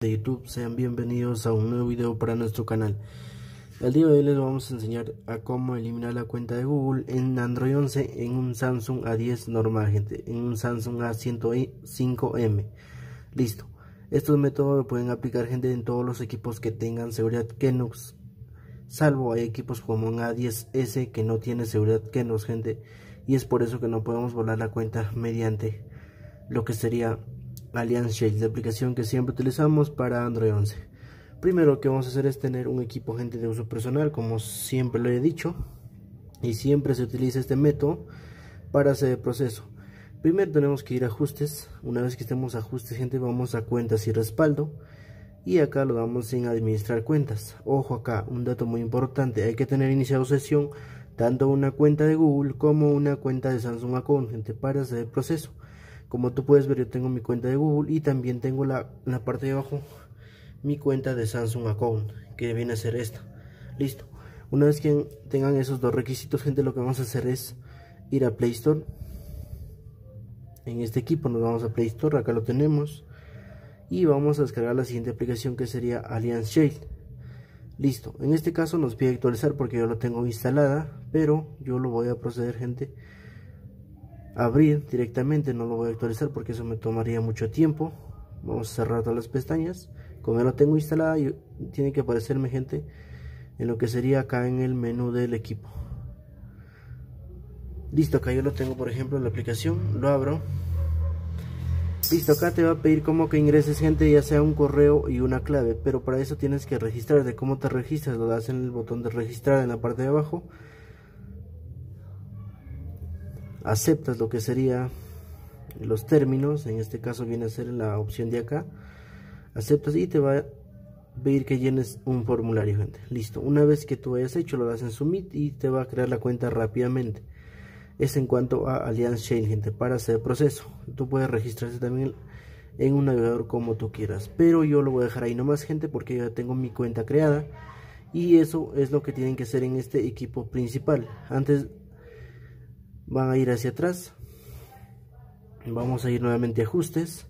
de YouTube, sean bienvenidos a un nuevo video para nuestro canal. El día de hoy les vamos a enseñar a cómo eliminar la cuenta de Google en Android 11 en un Samsung A10 normal, gente, en un Samsung A105M. Listo, estos métodos lo pueden aplicar, gente, en todos los equipos que tengan seguridad Knox, salvo hay equipos como un A10S que no tiene seguridad Knox, gente, y es por eso que no podemos volar la cuenta mediante lo que sería Alliance Shield, la aplicación que siempre utilizamos para Android 11. Primero lo que vamos a hacer es tener un equipo, gente, de uso personal, como siempre lo he dicho, y siempre se utiliza este método para hacer el proceso. Primero tenemos que ir a ajustes. Una vez que estemos a ajustes, gente, vamos a cuentas y respaldo, y acá lo damos en administrar cuentas. Ojo acá, un dato muy importante: hay que tener iniciado sesión tanto una cuenta de Google como una cuenta de Samsung Account, gente, para hacer el proceso. Como tú puedes ver, yo tengo mi cuenta de Google y también tengo en la parte de abajo mi cuenta de Samsung Account, que viene a ser esta. Listo. Una vez que tengan esos dos requisitos, gente, lo que vamos a hacer es ir a Play Store. En este equipo nos vamos a Play Store, acá lo tenemos. Y vamos a descargar la siguiente aplicación, que sería Alliance Shield. Listo. En este caso nos pide actualizar porque yo lo tengo instalada, pero yo lo voy a proceder, gente, abrir directamente, no lo voy a actualizar porque eso me tomaría mucho tiempo. Vamos a cerrar todas las pestañas. Como ya lo tengo instalada, tiene que aparecerme, gente, en lo que sería acá en el menú del equipo. Listo, acá yo lo tengo, por ejemplo, en la aplicación, lo abro. Listo, acá te va a pedir como que ingreses, gente, ya sea un correo y una clave, pero para eso tienes que registrarte. ¿Cómo te registras? Lo das en el botón de registrar en la parte de abajo. Aceptas lo que sería los términos, en este caso viene a ser la opción de acá, aceptas, y te va a pedir que llenes un formulario, gente. Listo, una vez que tú hayas hecho, lo das en submit y te va a crear la cuenta rápidamente. Es en cuanto a Alliance Shield, gente, para hacer el proceso. Tú puedes registrarse también en un navegador como tú quieras, pero yo lo voy a dejar ahí nomás, gente, porque ya tengo mi cuenta creada, y eso es lo que tienen que hacer en este equipo principal. Antes van a ir hacia atrás, vamos a ir nuevamente a ajustes.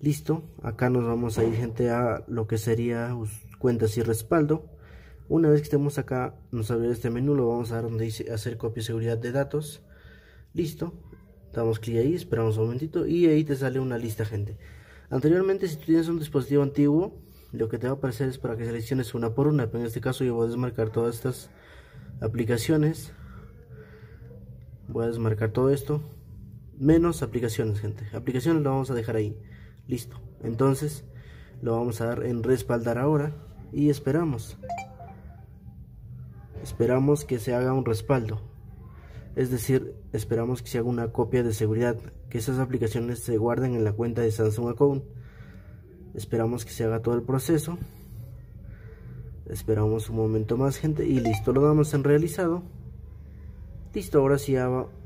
Listo, acá nos vamos a ir, gente, a lo que sería cuentas y respaldo. Una vez que estemos acá, nos abre este menú, lo vamos a dar donde dice hacer copia y seguridad de datos. Listo, damos clic ahí, esperamos un momentito y ahí te sale una lista, gente. Anteriormente, si tú tienes un dispositivo antiguo, lo que te va a aparecer es para que selecciones una por una, pero en este caso yo voy a desmarcar todas estas aplicaciones. Voy a desmarcar todo esto, menos aplicaciones, gente. Aplicaciones lo vamos a dejar ahí. Listo, entonces lo vamos a dar en respaldar ahora y esperamos. Esperamos que se haga un respaldo, es decir, esperamos que se haga una copia de seguridad, que esas aplicaciones se guarden en la cuenta de Samsung Account. Esperamos que se haga todo el proceso. Esperamos un momento más, gente, y listo, lo damos en realizado. Listo, ahora sí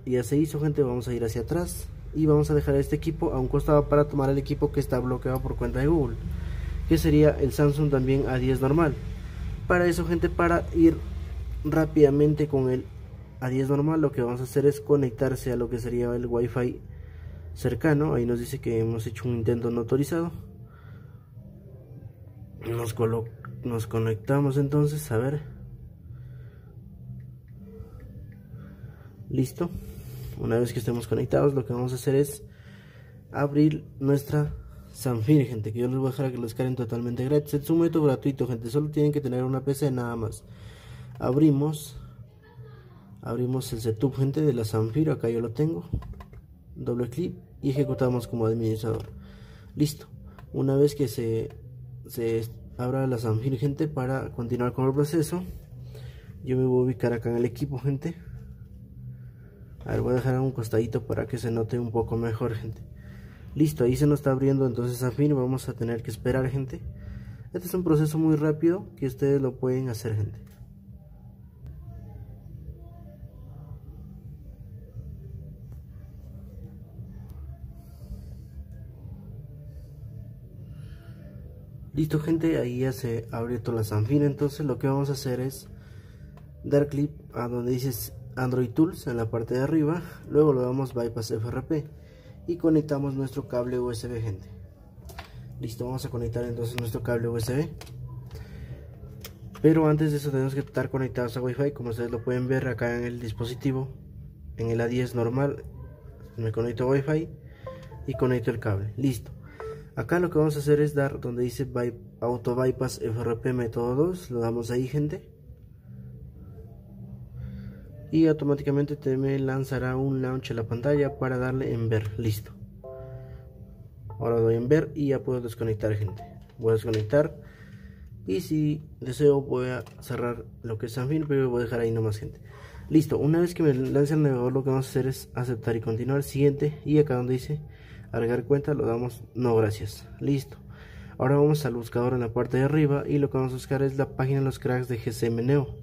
ya se hizo, gente. Vamos a ir hacia atrás y vamos a dejar este equipo a un costado para tomar el equipo que está bloqueado por cuenta de Google, que sería el Samsung también A10 normal. Para eso, gente, para ir rápidamente con el A10 normal, lo que vamos a hacer es conectarse a lo que sería el Wi-Fi cercano. Ahí nos dice que hemos hecho un intento no autorizado. Nos conectamos entonces, a ver. Listo, una vez que estemos conectados, lo que vamos a hacer es abrir nuestra Sanfir, gente, que yo les voy a dejar que lo descarguen totalmente gratis. Es un método gratuito, gente, solo tienen que tener una PC nada más. Abrimos el setup, gente, de la Sanfir, acá yo lo tengo, doble clic y ejecutamos como administrador. Listo, una vez que se abra la Sanfir, gente, para continuar con el proceso, yo me voy a ubicar acá en el equipo, gente. A ver, voy a dejar a un costadito para que se note un poco mejor, gente. Listo, ahí se nos está abriendo entonces Sanfir. Vamos a tener que esperar, gente. Este es un proceso muy rápido que ustedes lo pueden hacer, gente. Listo, gente, ahí ya se abrió toda la Sanfir. Entonces lo que vamos a hacer es dar clic a donde dices Android Tools en la parte de arriba, luego lo damos bypass FRP y conectamos nuestro cable USB, gente. Listo, vamos a conectar entonces nuestro cable USB. Pero antes de eso tenemos que estar conectados a Wi-Fi. Como ustedes lo pueden ver acá en el dispositivo, en el A10 normal, me conecto a Wi-Fi y conecto el cable. Listo. Acá lo que vamos a hacer es dar donde dice Auto Bypass FRP método 2. Lo damos ahí, gente. Y automáticamente te me lanzará un launch a la pantalla para darle en ver. Listo. Ahora doy en ver y ya puedo desconectar, gente. Voy a desconectar. Y si deseo voy a cerrar lo que es Sanfir, pero voy a dejar ahí nomás, gente. Listo, una vez que me lance el navegador, lo que vamos a hacer es aceptar y continuar, siguiente. Y acá donde dice agregar cuenta, lo damos no gracias. Listo, ahora vamos al buscador en la parte de arriba y lo que vamos a buscar es la página de los cracks de GSMneo.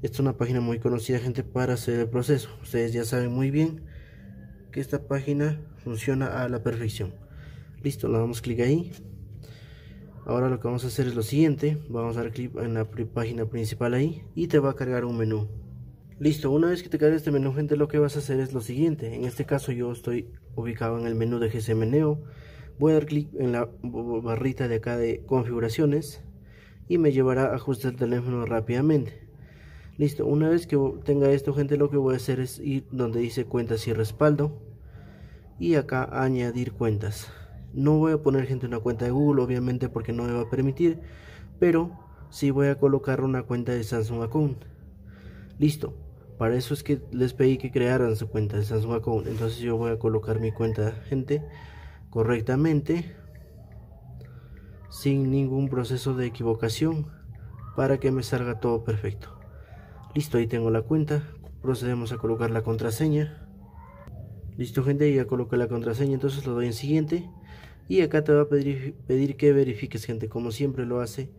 Esta es una página muy conocida, gente, para hacer el proceso. Ustedes ya saben muy bien que esta página funciona a la perfección. Listo, le damos clic ahí. Ahora lo que vamos a hacer es lo siguiente, vamos a dar clic en la página principal ahí y te va a cargar un menú. Listo, una vez que te cargue este menú, gente, lo que vas a hacer es lo siguiente. En este caso yo estoy ubicado en el menú de GSMneo. Voy a dar clic en la barrita de acá de configuraciones y me llevará a ajustar el teléfono rápidamente. Listo, una vez que tenga esto, gente, lo que voy a hacer es ir donde dice cuentas y respaldo y acá añadir cuentas. No voy a poner, gente, una cuenta de Google, obviamente, porque no me va a permitir, pero sí voy a colocar una cuenta de Samsung Account. Listo, para eso es que les pedí que crearan su cuenta de Samsung Account. Entonces yo voy a colocar mi cuenta, gente, correctamente, sin ningún proceso de equivocación, para que me salga todo perfecto. Listo, ahí tengo la cuenta. Procedemos a colocar la contraseña. Listo, gente, ya coloqué la contraseña, entonces lo doy en siguiente. Y acá te va a pedir que verifiques, gente, como siempre lo hace,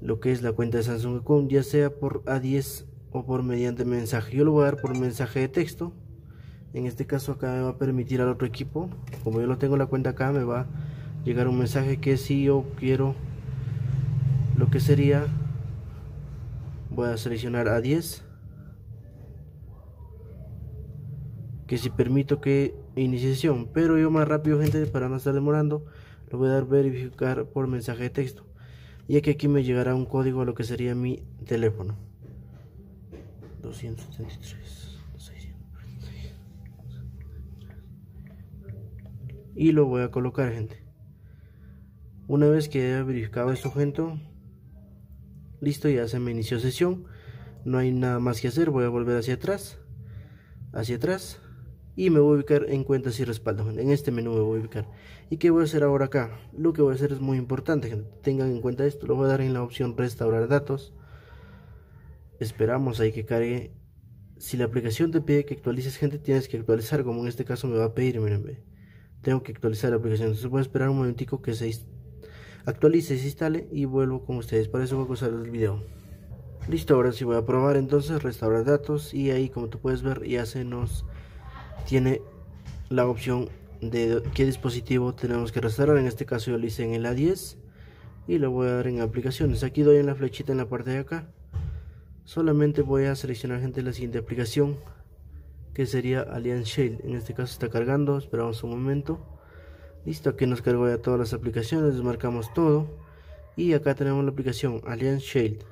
lo que es la cuenta de Samsung Account, ya sea por A10 o por mediante mensaje. Yo lo voy a dar por mensaje de texto. En este caso acá me va a permitir al otro equipo, como yo lo tengo la cuenta acá, me va a llegar un mensaje que si yo quiero lo que sería, voy a seleccionar A10, que si permito que iniciación, pero yo más rápido, gente, para no estar demorando, lo voy a dar verificar por mensaje de texto, ya que aquí me llegará un código a lo que sería mi teléfono. 273 y lo voy a colocar, gente. Una vez que haya verificado esto, gente, listo, ya se me inició sesión. No hay nada más que hacer. Voy a volver hacia atrás y me voy a ubicar en cuentas y respaldo, gente. En este menú me voy a ubicar. ¿Y qué voy a hacer ahora acá? Lo que voy a hacer es muy importante, gente. Tengan en cuenta esto. Lo voy a dar en la opción restaurar datos. Esperamos ahí que cargue. Si la aplicación te pide que actualices, gente, tienes que actualizar. Como en este caso me va a pedir, miren, tengo que actualizar la aplicación. Entonces voy a esperar un momentico que se actualice, se instale y vuelvo con ustedes. Para eso voy a pausar el video. Listo, ahora sí voy a probar entonces restaurar datos y ahí, como tú puedes ver, ya se nos tiene la opción de qué dispositivo tenemos que restaurar. En este caso yo lo hice en el A10 y lo voy a dar en aplicaciones. Aquí doy en la flechita en la parte de acá. Solamente voy a seleccionar, gente, la siguiente aplicación, que sería Alliance Shield. En este caso está cargando, esperamos un momento. Listo, aquí nos cargó ya todas las aplicaciones, desmarcamos todo y acá tenemos la aplicación Alliance Shield.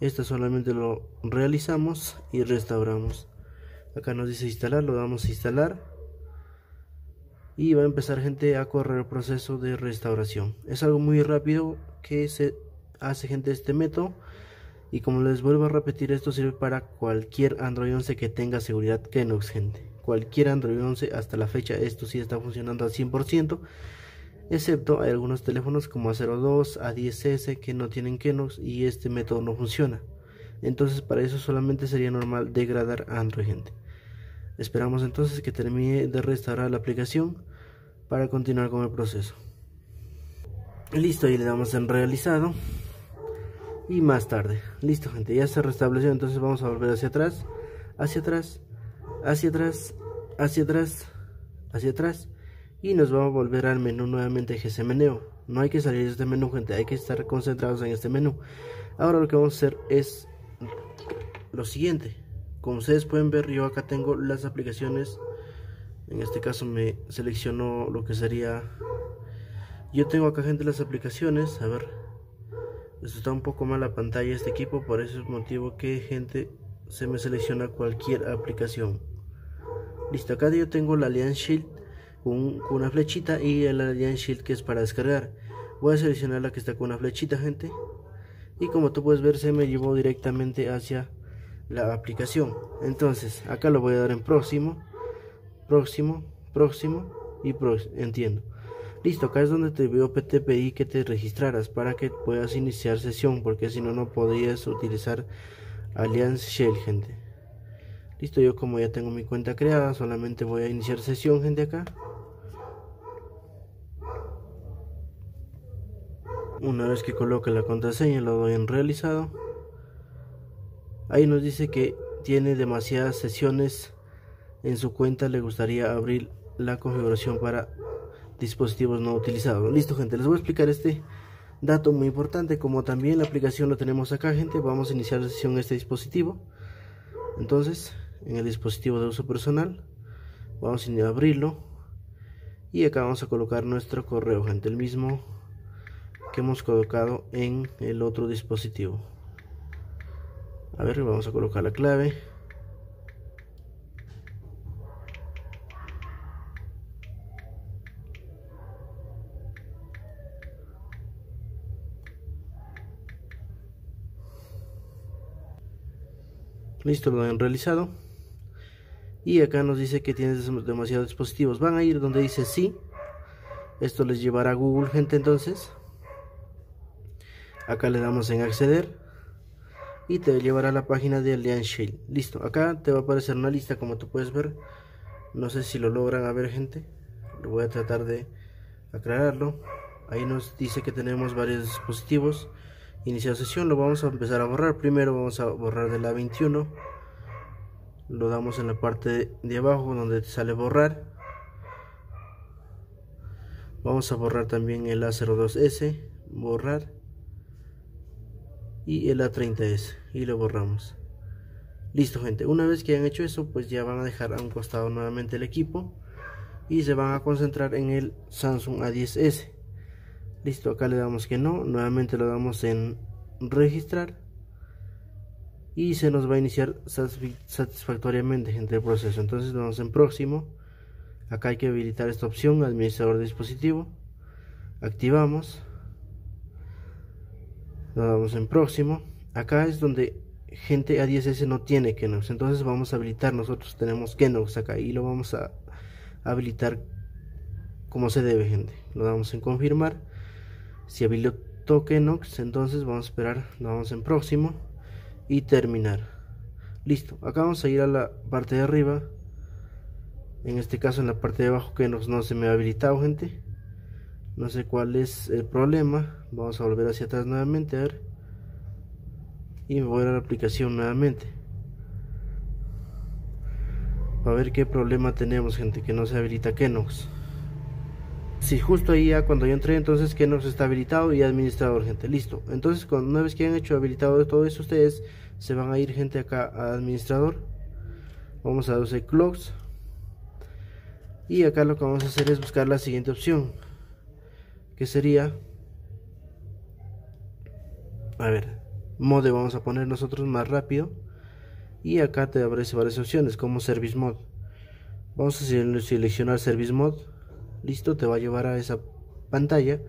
Esta solamente lo realizamos y restauramos. Acá nos dice instalar, lo damos a instalar y va a empezar, gente, a correr el proceso de restauración. Es algo muy rápido que se hace, gente, este método. Y como les vuelvo a repetir, esto sirve para cualquier Android 11 que tenga seguridad Knox, gente. Cualquier Android 11 hasta la fecha esto sí está funcionando al 100%, excepto hay algunos teléfonos como A02, A10S que no tienen Knox y este método no funciona. Entonces para eso solamente sería normal degradar Android, gente. Esperamos entonces que termine de restaurar la aplicación para continuar con el proceso. Listo, y le damos en realizado y más tarde. Listo, gente, ya se restableció. Entonces vamos a volver hacia atrás y nos vamos a volver al menú nuevamente GSMneo. No hay que salir de este menú, gente, hay que estar concentrados en este menú. Ahora lo que vamos a hacer es lo siguiente. Como ustedes pueden ver, yo acá tengo las aplicaciones. En este caso me seleccionó lo que sería Yo tengo acá, gente, las aplicaciones. A ver, esto está un poco mal la pantalla este equipo, por ese motivo que, gente, se me selecciona cualquier aplicación. Listo, acá yo tengo la Alliance Shield con una flechita y el Alliance Shield que es para descargar. Voy a seleccionar la que está con una flechita, gente, y como tú puedes ver se me llevó directamente hacia la aplicación. Entonces acá lo voy a dar en próximo, próximo, próximo y próximo, entiendo. Listo, acá es donde te veo, te pedí que te registraras para que puedas iniciar sesión, porque si no, no podías utilizar Alliance Shield, gente. Listo, yo como ya tengo mi cuenta creada, solamente voy a iniciar sesión, gente, acá. Una vez que coloque la contraseña, lo doy en realizado. Ahí nos dice que tiene demasiadas sesiones en su cuenta, le gustaría abrir la configuración para dispositivos no utilizados. Listo, gente, les voy a explicar este dato muy importante. Como también la aplicación lo tenemos acá, gente, vamos a iniciar la sesión en este dispositivo. Entonces, en el dispositivo de uso personal, vamos a abrirlo y acá vamos a colocar nuestro correo, gente, el mismo que hemos colocado en el otro dispositivo. A ver, vamos a colocar la clave. Listo, lo han realizado. Y acá nos dice que tienes demasiados dispositivos. Van a ir donde dice sí. Esto les llevará a Google, gente. Entonces acá le damos en acceder y te llevará a la página de Alliance Shield. Listo, acá te va a aparecer una lista, como tú puedes ver. No sé si lo logran a ver, gente, lo voy a tratar de aclararlo. Ahí nos dice que tenemos varios dispositivos. Iniciar sesión, lo vamos a empezar a borrar. Primero vamos a borrar de la A21. Lo damos en la parte de abajo donde te sale borrar. Vamos a borrar también el A02S, borrar, y el A30S, y lo borramos. Listo, gente, una vez que hayan hecho eso, pues ya van a dejar a un costado nuevamente el equipo y se van a concentrar en el Samsung A10S. Listo, acá le damos que no, nuevamente lo damos en registrar y se nos va a iniciar satisfactoriamente, gente, el proceso. Entonces vamos en próximo. Acá hay que habilitar esta opción, administrador de dispositivo. Activamos, lo damos en próximo. Acá es donde, gente, A10S no tiene Knox, entonces vamos a habilitar, nosotros tenemos Knox acá y lo vamos a habilitar como se debe, gente. Lo damos en confirmar. Si habilito Knox, entonces vamos a esperar, lo damos en próximo y terminar. Listo, acá vamos a ir a la parte de arriba. En este caso, en la parte de abajo, Knox no se me ha habilitado, gente. No sé cuál es el problema. Vamos a volver hacia atrás nuevamente, a ver. Y me voy a la aplicación nuevamente. A ver qué problema tenemos, gente, que no se habilita Knox. Si sí, justo ahí ya cuando yo entré, entonces Knox está habilitado y administrador, gente. Listo. Entonces, una vez que han hecho habilitado todo eso, ustedes se van a ir, gente, acá a administrador. Vamos a 12 clocks. Y acá lo que vamos a hacer es buscar la siguiente opción, que sería, a ver, mode. Vamos a poner nosotros más rápido. Y acá te aparece varias opciones, como service mode. Vamos a seleccionar service mode. Listo, te va a llevar a esa pantalla.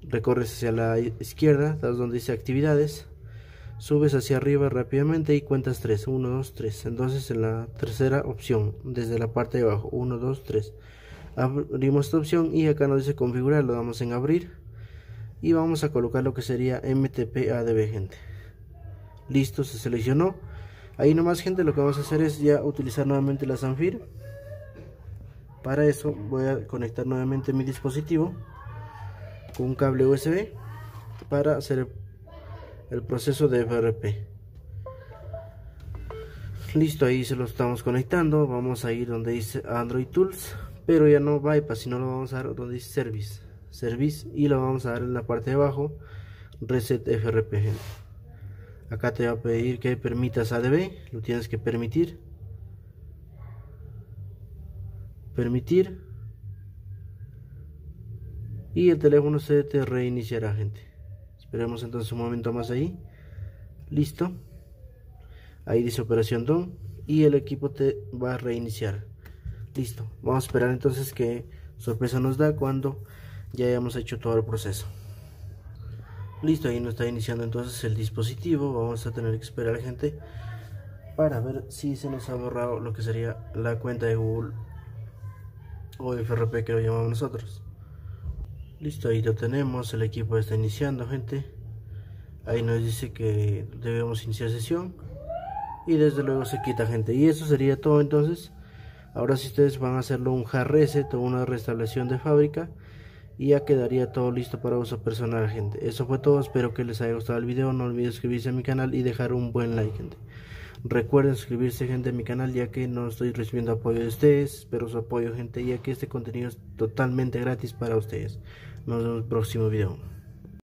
Recorres hacia la izquierda, donde dice actividades. Subes hacia arriba rápidamente y cuentas 3, 1, 2, 3. Entonces en la tercera opción, desde la parte de abajo, 1, 2, 3. Abrimos esta opción y acá nos dice configurar, lo damos en abrir. Y vamos a colocar lo que sería MTP ADB, gente. Listo, se seleccionó. Ahí nomás, gente, lo que vamos a hacer es ya utilizar nuevamente la Sanfir. Para eso voy a conectar nuevamente mi dispositivo con un cable USB para hacer el proceso de FRP. Listo, ahí se lo estamos conectando. Vamos a ir donde dice Android Tools, pero ya no bypass, sino lo vamos a dar donde dice Service, Service, y lo vamos a dar en la parte de abajo, Reset FRP, gente. Acá te va a pedir que permitas ADB, lo tienes que permitir. Permitir y el teléfono se te reiniciará, gente. Esperemos entonces un momento más ahí. Listo. Ahí dice operación done y el equipo te va a reiniciar. Listo. Vamos a esperar entonces qué sorpresa nos da cuando ya hayamos hecho todo el proceso. Listo, ahí nos está iniciando entonces el dispositivo. Vamos a tener que esperar, gente, para ver si se nos ha borrado lo que sería la cuenta de Google o FRP, que lo llamamos nosotros. Listo, ahí lo tenemos, el equipo está iniciando, gente. Ahí nos dice que debemos iniciar sesión y desde luego se quita, gente. Y eso sería todo entonces. Ahora si ustedes van a hacerlo un hard reset o una restauración de fábrica, y ya quedaría todo listo para uso personal, gente. Eso fue todo, espero que les haya gustado el video. No olviden suscribirse a mi canal y dejar un buen like, gente. Recuerden suscribirse, gente, a mi canal, ya que no estoy recibiendo apoyo de ustedes. Espero su apoyo, gente, ya que este contenido es totalmente gratis para ustedes. Nos vemos en el próximo video.